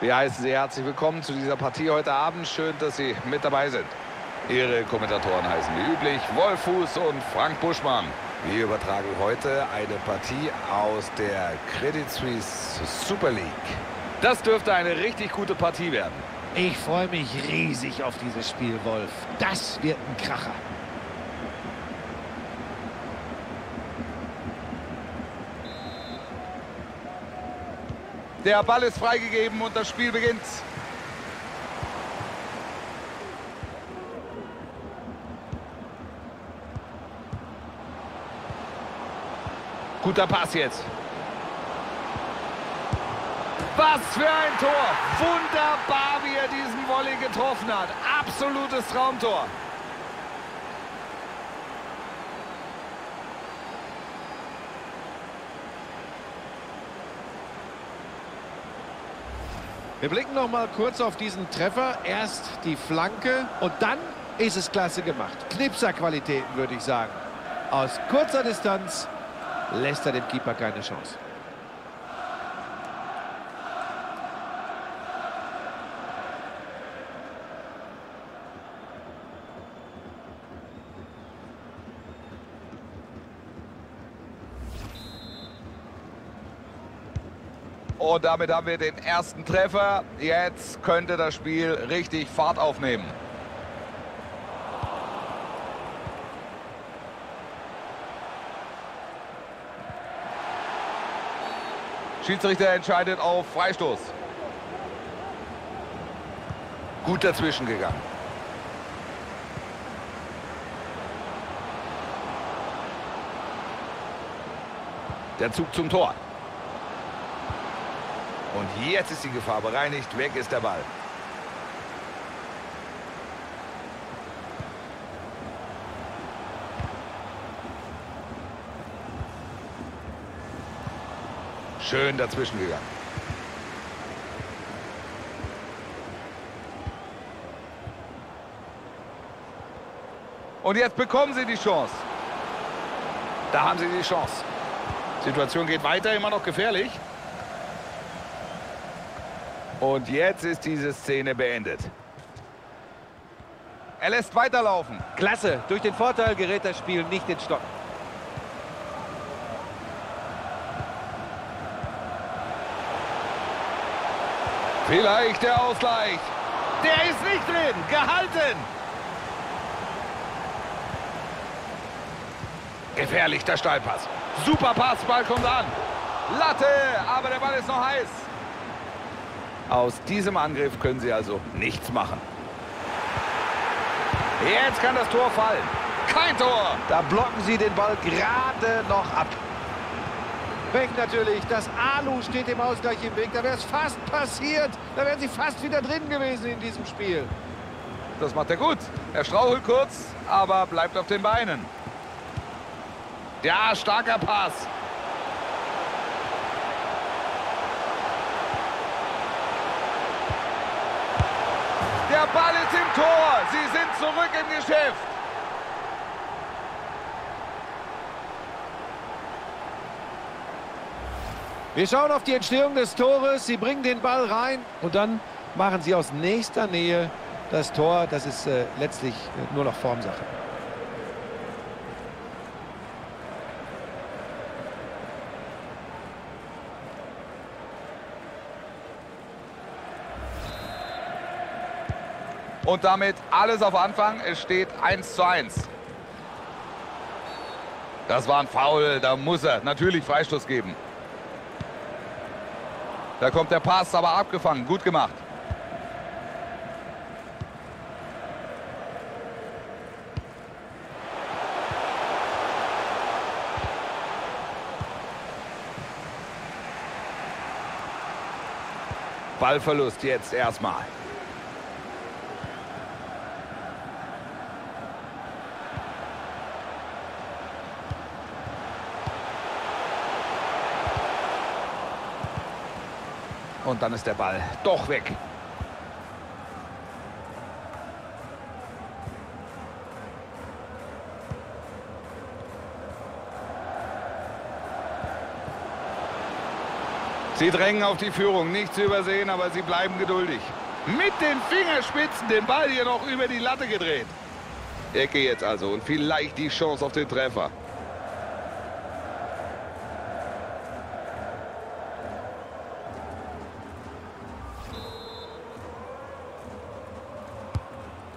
Wir heißen Sie herzlich willkommen zu dieser Partie heute Abend. Schön, dass Sie mit dabei sind. Ihre Kommentatoren heißen wie üblich Wolfhuß und Frank Buschmann. Wir übertragen heute eine Partie aus der Credit Suisse Super League. Das dürfte eine richtig gute Partie werden. Ich freue mich riesig auf dieses Spiel, Wolf. Das wird ein Kracher. Der Ball ist freigegeben und das Spiel beginnt. Guter Pass jetzt. Was für ein Tor! Wunderbar, wie er diesen Volley getroffen hat. Absolutes Traumtor. Wir blicken noch mal kurz auf diesen Treffer. Erst die Flanke und dann ist es klasse gemacht. Knipserqualitäten, würde ich sagen. Aus kurzer Distanz lässt er dem Keeper keine Chance. Und damit haben wir den ersten Treffer. Jetzt könnte das Spiel richtig Fahrt aufnehmen. Schiedsrichter entscheidet auf Freistoß. Gut dazwischen gegangen. Der Zug zum Tor. Und jetzt ist die Gefahr bereinigt. Weg ist der Ball. Schön dazwischen gegangen. Und jetzt bekommen sie die Chance. Da haben sie die Chance. Situation geht weiter, immer noch gefährlich. Und jetzt ist diese Szene beendet. Er lässt weiterlaufen. Klasse. Durch den Vorteil gerät das Spiel nicht ins Stocken. Vielleicht der Ausgleich. Der ist nicht drin. Gehalten. Gefährlich, der Steilpass. Super Pass, Ball kommt an. Latte, aber der Ball ist noch heiß. Aus diesem Angriff können sie also nichts machen. Jetzt kann das Tor fallen. Kein Tor. Da blocken sie den Ball gerade noch ab. Weg natürlich. Das Alu steht dem Ausgleich im Weg. Da wäre es fast passiert. Da wären sie fast wieder drin gewesen in diesem Spiel. Das macht er gut. Er strauchelt kurz, aber bleibt auf den Beinen. Ja, starker Pass. Der Ball ist im Tor. Sie sind zurück im Geschäft. Wir schauen auf die Entstehung des Tores. Sie bringen den Ball rein und dann machen sie aus nächster Nähe das Tor. Das ist letztlich nur noch Formsache. Und damit alles auf Anfang. Es steht 1:1. Das war ein Foul. Da muss er natürlich Freistoß geben. Da kommt der Pass, aber abgefangen. Gut gemacht. Ballverlust jetzt erstmal. Und dann ist der Ball doch weg. Sie drängen auf die Führung, nicht zu übersehen, aber sie bleiben geduldig. Mit den Fingerspitzen den Ball hier noch über die Latte gedreht. Ecke jetzt also und vielleicht die Chance auf den Treffer.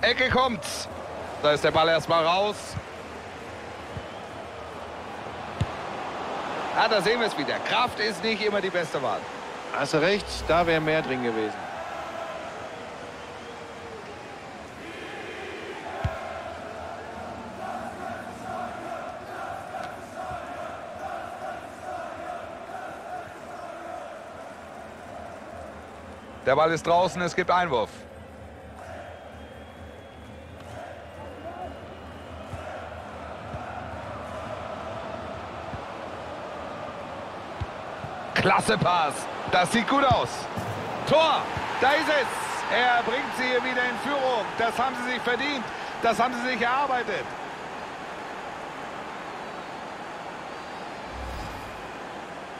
Ecke kommt. Da ist der Ball erstmal raus. Ah, da sehen wir es wieder. Kraft ist nicht immer die beste Wahl. Hast du recht, da wäre mehr drin gewesen. Der Ball ist draußen, es gibt Einwurf. Klasse Pass. Das sieht gut aus. Tor. Da ist es. Er bringt sie hier wieder in Führung. Das haben sie sich verdient. Das haben sie sich erarbeitet.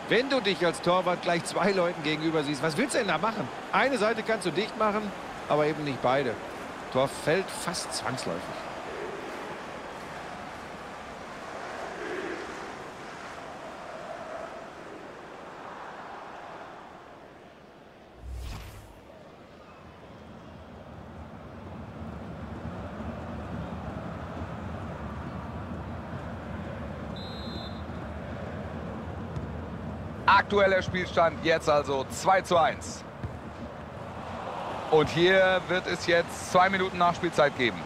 Wenn du dich als Torwart gleich zwei Leuten gegenüber siehst, was willst du denn da machen? Eine Seite kannst du dicht machen, aber eben nicht beide. Tor fällt fast zwangsläufig. Aktueller Spielstand jetzt also 2:1. Und hier wird es jetzt 2 Minuten Nachspielzeit geben.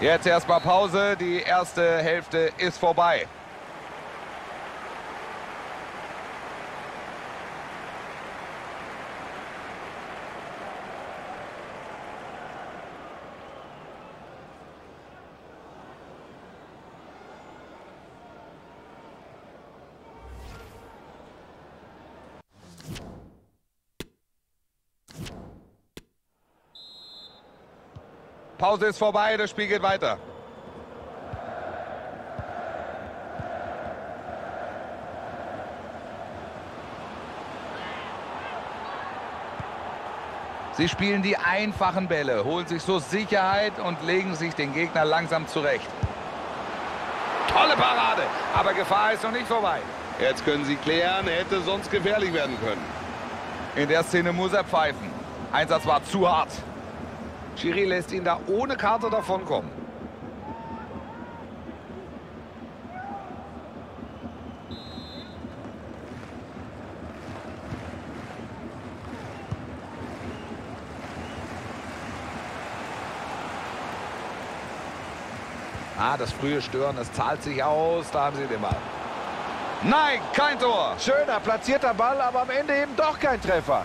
Jetzt erstmal Pause, die erste Hälfte ist vorbei. Pause ist vorbei, das Spiel geht weiter. Sie spielen die einfachen Bälle, holen sich so Sicherheit und legen sich den Gegner langsam zurecht. Tolle Parade, aber Gefahr ist noch nicht vorbei. Jetzt können sie klären, hätte sonst gefährlich werden können. In der Szene muss er pfeifen. Einsatz war zu hart. Schiri lässt ihn da ohne Karte davonkommen. Ah, das frühe Stören, das zahlt sich aus. Da haben sie den Ball. Nein, kein Tor. Schöner, platzierter Ball, aber am Ende eben doch kein Treffer.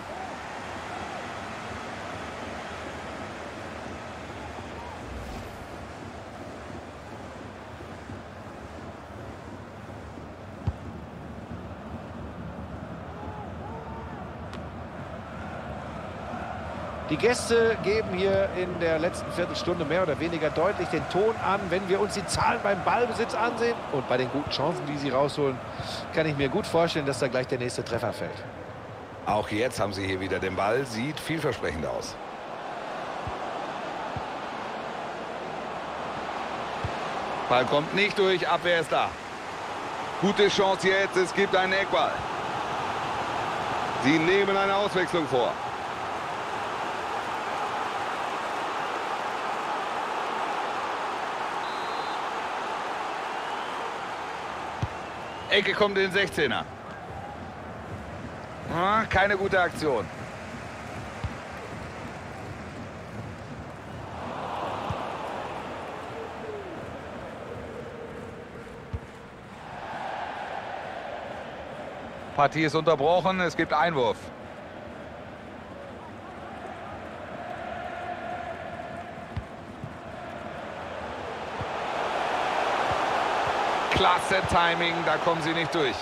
Die Gäste geben hier in der letzten Viertelstunde mehr oder weniger deutlich den Ton an. Wenn wir uns die Zahlen beim Ballbesitz ansehen und bei den guten Chancen, die sie rausholen, kann ich mir gut vorstellen, dass da gleich der nächste Treffer fällt. Auch jetzt haben sie hier wieder den Ball. Sieht vielversprechend aus. Ball kommt nicht durch, Abwehr ist da. Gute Chance jetzt, es gibt einen Eckball. Sie nehmen eine Auswechslung vor. Ecke kommt in den 16er. Ah, keine gute Aktion. Partie ist unterbrochen, es gibt Einwurf. Klasse Timing, da kommen sie nicht durch.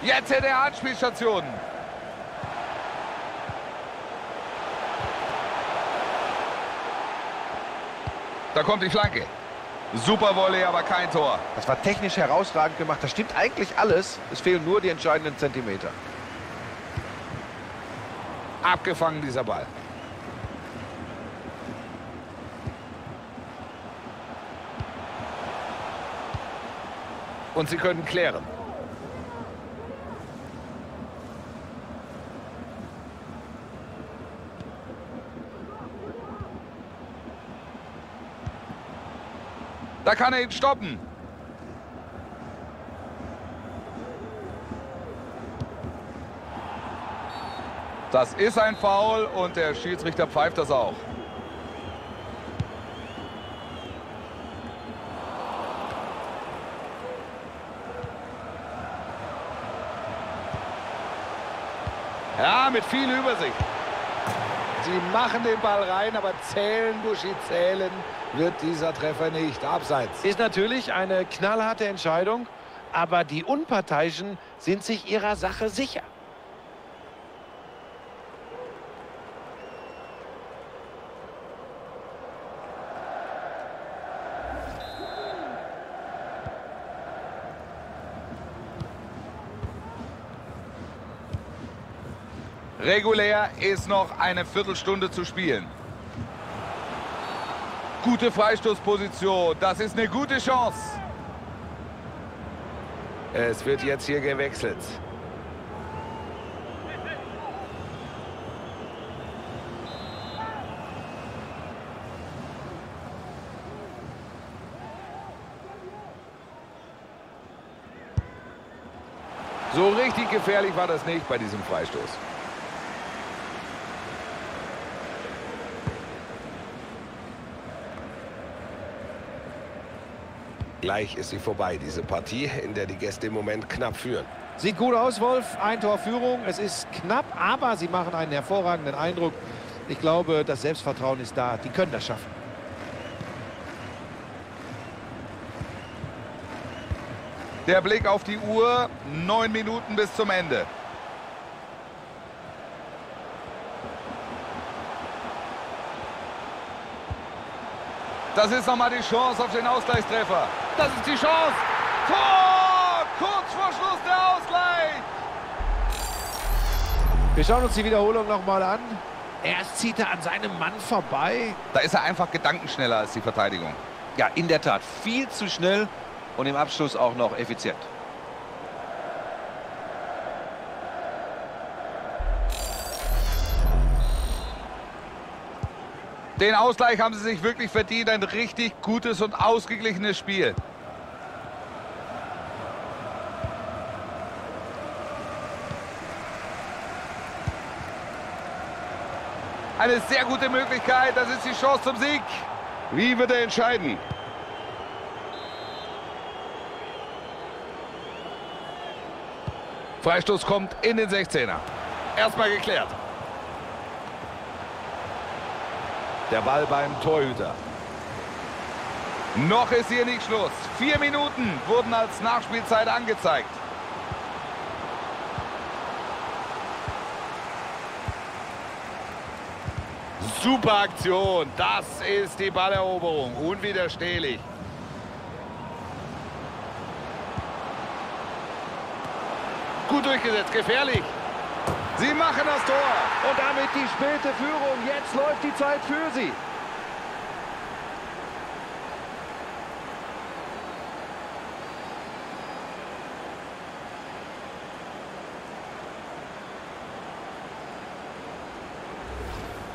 Jetzt in der Anspielstation. Da kommt die Flanke. Super Volley, aber kein Tor. Das war technisch herausragend gemacht. Das stimmt eigentlich alles. Es fehlen nur die entscheidenden Zentimeter. Abgefangen, dieser Ball. Und sie können klären. Da kann er ihn stoppen. Das ist ein Foul und der Schiedsrichter pfeift das auch. Ja, mit viel Übersicht. Sie machen den Ball rein, aber zählen, Buschi, zählen wird dieser Treffer nicht. Abseits. Ist natürlich eine knallharte Entscheidung, aber die Unparteiischen sind sich ihrer Sache sicher. Regulär ist noch eine Viertelstunde zu spielen. Gute Freistoßposition. Das ist eine gute Chance. Es wird jetzt hier gewechselt. So richtig gefährlich war das nicht bei diesem Freistoß. Gleich ist sie vorbei, diese Partie, in der die Gäste im Moment knapp führen. Sieht gut aus, Wolf. Ein Tor Führung. Es ist knapp, aber sie machen einen hervorragenden Eindruck. Ich glaube, das Selbstvertrauen ist da. Die können das schaffen. Der Blick auf die Uhr. 9 Minuten bis zum Ende. Das ist nochmal die Chance auf den Ausgleichstreffer. Das ist die Chance. Tor! Kurz vor Schluss der Ausgleich. Wir schauen uns die Wiederholung nochmal an. Erst zieht er an seinem Mann vorbei. Da ist er einfach gedankenschneller als die Verteidigung. Ja, in der Tat. Viel zu schnell und im Abschluss auch noch effizient. Den Ausgleich haben sie sich wirklich verdient. Ein richtig gutes und ausgeglichenes Spiel. Eine sehr gute Möglichkeit. Das ist die Chance zum Sieg. Wie wird er entscheiden? Freistoß kommt in den 16er. Erstmal geklärt. Der Ball beim Torhüter. Noch ist hier nicht Schluss. 4 Minuten wurden als Nachspielzeit angezeigt. Super Aktion. Das ist die Balleroberung. Unwiderstehlich. Gut durchgesetzt. Gefährlich. Sie machen das Tor. Und damit die späte Führung. Jetzt läuft die Zeit für sie.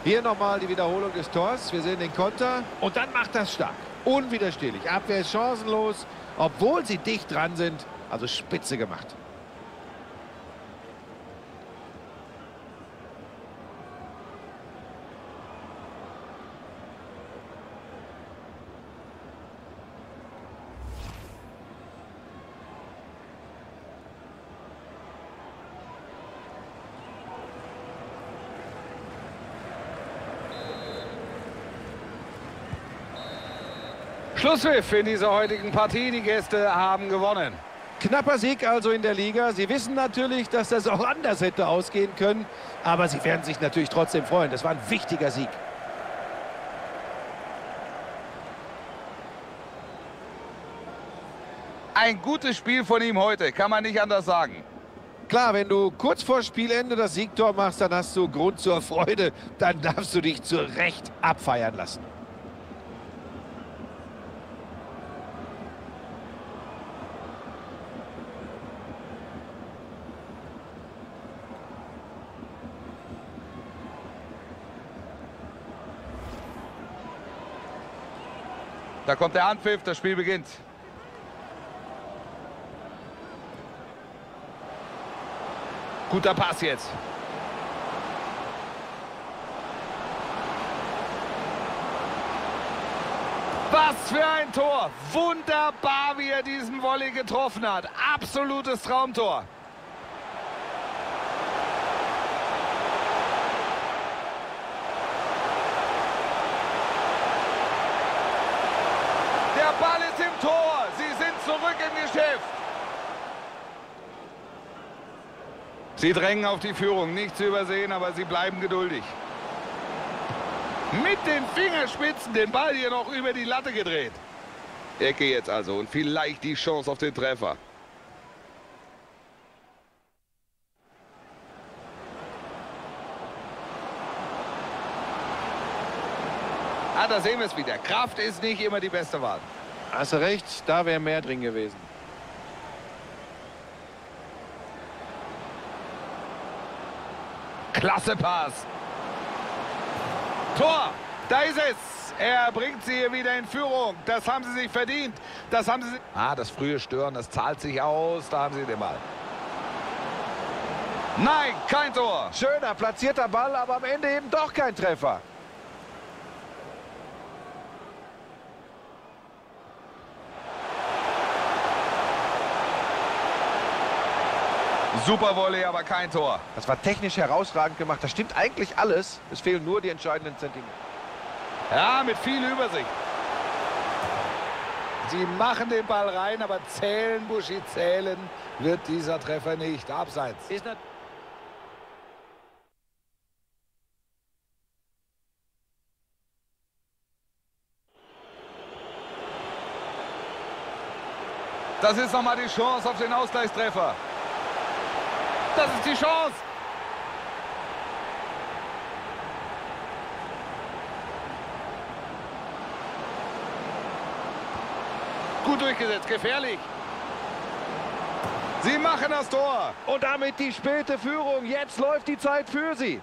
Hier nochmal die Wiederholung des Tors. Wir sehen den Konter. Und dann macht das stark. Unwiderstehlich. Abwehr ist chancenlos, obwohl sie dicht dran sind. Also spitze gemacht. Schlusspfiff in dieser heutigen Partie. Die Gäste haben gewonnen. Knapper Sieg also in der Liga. Sie wissen natürlich, dass das auch anders hätte ausgehen können. Aber sie werden sich natürlich trotzdem freuen. Das war ein wichtiger Sieg. Ein gutes Spiel von ihm heute, kann man nicht anders sagen. Klar, wenn du kurz vor Spielende das Siegtor machst, dann hast du Grund zur Freude. Dann darfst du dich zu Recht abfeiern lassen. Da kommt der Anpfiff, das Spiel beginnt. Guter Pass jetzt. Was für ein Tor! Wunderbar, wie er diesen Volley getroffen hat. Absolutes Traumtor. Der Ball ist im Tor. Sie sind zurück im Geschäft. Sie drängen auf die Führung. Nicht zu übersehen, aber sie bleiben geduldig. Mit den Fingerspitzen den Ball hier noch über die Latte gedreht. Ecke jetzt also und vielleicht die Chance auf den Treffer. Ah, da sehen wir es wieder. Kraft ist nicht immer die beste Wahl. Hast du recht, da wäre mehr drin gewesen. Klasse Pass. Tor, da ist es. Er bringt sie hier wieder in Führung. Das haben sie sich verdient. Das haben sie sich... Ah, das frühe Stören, das zahlt sich aus. Da haben sie den Ball. Nein, kein Tor. Schöner, platzierter Ball, aber am Ende eben doch kein Treffer. Super Volley, aber kein Tor. Das war technisch herausragend gemacht. Das stimmt eigentlich alles. Es fehlen nur die entscheidenden Zentimeter. Ja, mit viel Übersicht. Sie machen den Ball rein, aber zählen, Buschi, zählen wird dieser Treffer nicht. Abseits. Ist das ist nochmal die Chance auf den Ausgleichstreffer. Das ist die Chance. Gut durchgesetzt, gefährlich. Sie machen das Tor. Und damit die späte Führung. Jetzt läuft die Zeit für sie.